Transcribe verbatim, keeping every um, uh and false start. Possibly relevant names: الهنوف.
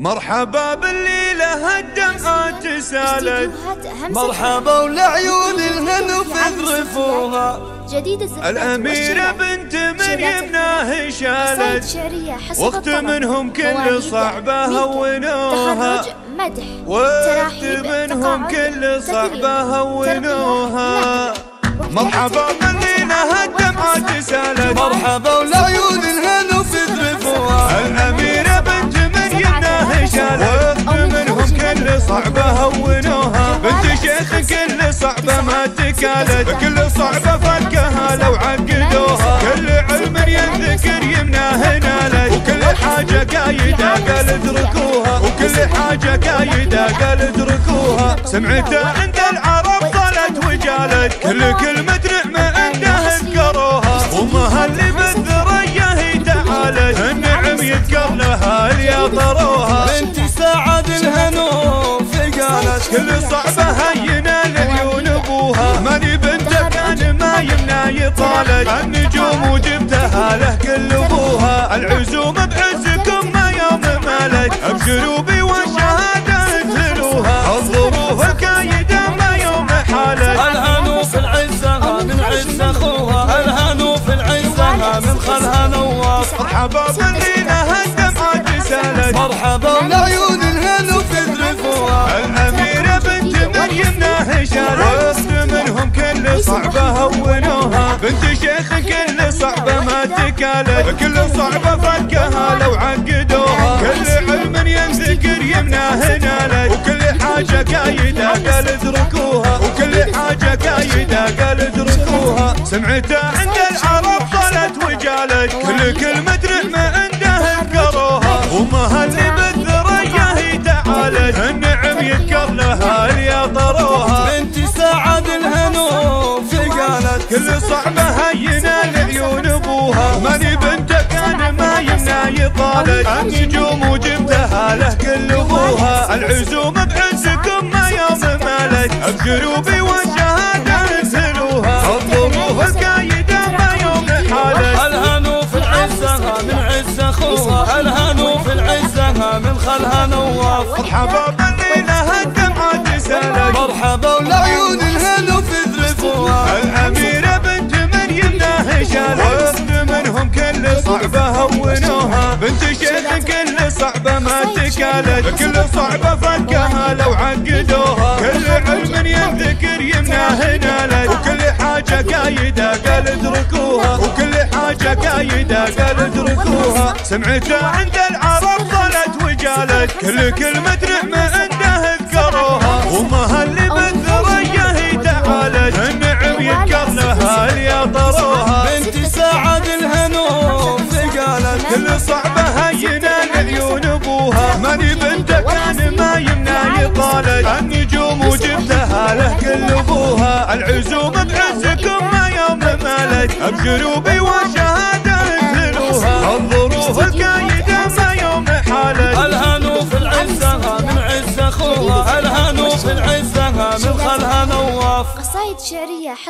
مرحبا باللي لها الدمعة سالت، مرحبا ولعيون الهنوف اذرفوها. الأميرة بنت من يمناه شالت، وقت منهم كل صعبة هونوها، وقت منهم كل صعبة هونوها. مرحبا باللي لها الدمعة سالت، مرحبا ولعيون الهنوف اذرفوها. الأميرة بنت من يمناه شالت، وقت منهم كل صعبة هونوها، بنت شيخ كل صعبة ما تكالت، كل صعبة فكها لو عقدوها. كل علم ينذكر يمناه نالت، وكل حاجة قايدة قال اتركوها، وكل حاجة قايدة قال اتركوها. سمعتها عند العرب طلت وجالت، كل كلمة نعمة عنده اذكروها، وامها اللي بالثريا هي تعالت، النعم يذكر لها الياطروها. بنت سعد الهنوف قالت، كل صعبة هينة لعيون ابوها، ماني بنته كان ما يمنا يطالت، النجوم وجبتها له كل ابوها. العزوم بعزكم ما يوم مالت، بجروبي والشهادة انزلوها، الظروف الكايدة ما يوم حالت. الهنوف العزها من عز اخوها، الهنوف العزها من خلها نواف. مرحبا باللي لها الدمعة سالت، مرحبا ولعيون الهنوف اذرفوها. الأميرة بنت من يمناه شالت، منهم كل صعبة هونوها، بنت شيخ كل صعبة ما تكالت، كل صعبة فكها لو عقدوها. كل علم ينذكر يمناه نالت، وكل حاجة قايدة قال اتركوها، وكل حاجة قايدة قال اتركوها. سمعتها عند العرب طلت وجالت، كل كلمة نعمة عنده انكروها، وامها اللي بالثريا هي تعالت، النعم يذكر لها الياطروها. بنت سعد الهنوف قالت، كل صعبة هينة لعيون ابوها، ماني بنته كان ما يمنا يطالت، النجوم وجبتها له كل ابوها. العزوم بعزكم ما يوم مالت، بجروبي والشهادة انزلوها، الظروف الكايدة ما يوم حالت. الهنوف العزها من عز اخوها، الهنوف العزها من خلها نواف. مرحبا باللي لها الدمعة سالت، مرحبا ولعيون الهنوف اذرفوها. الأميرة بنت من يمناه شالت، منهم كل صعبة هونوها، بنت شيخ كل صعبة ما تكالت، كل صعبة فكها لو عقدوها. كل علم ينذكر يمناه نالت، وكل حاجة قايدة قال اتركوها، وكل حاجة قايدة قال اتركوها. سمعتها عند العرب طلت وجالت، كل كلمة نعمة عنده اذكروها، وامها اللي بالثريا هي تعالت، النعم يذكر لها الياطروها. بنت سعد الهنوف قالت، كل صعبة هينة لعيون ابوها، ماني بنته كان ما يمنا يطالت، النجوم وجبتها له كل ابوها. العزوم بعزكم ما يوم مالت، بجروبي والشهادة انزلوها، الظروف الكايدة ما يوم حالت. الهنوف العزها من عز اخوها، الهنوف العزها من خلها نواف. قصايد شعرية.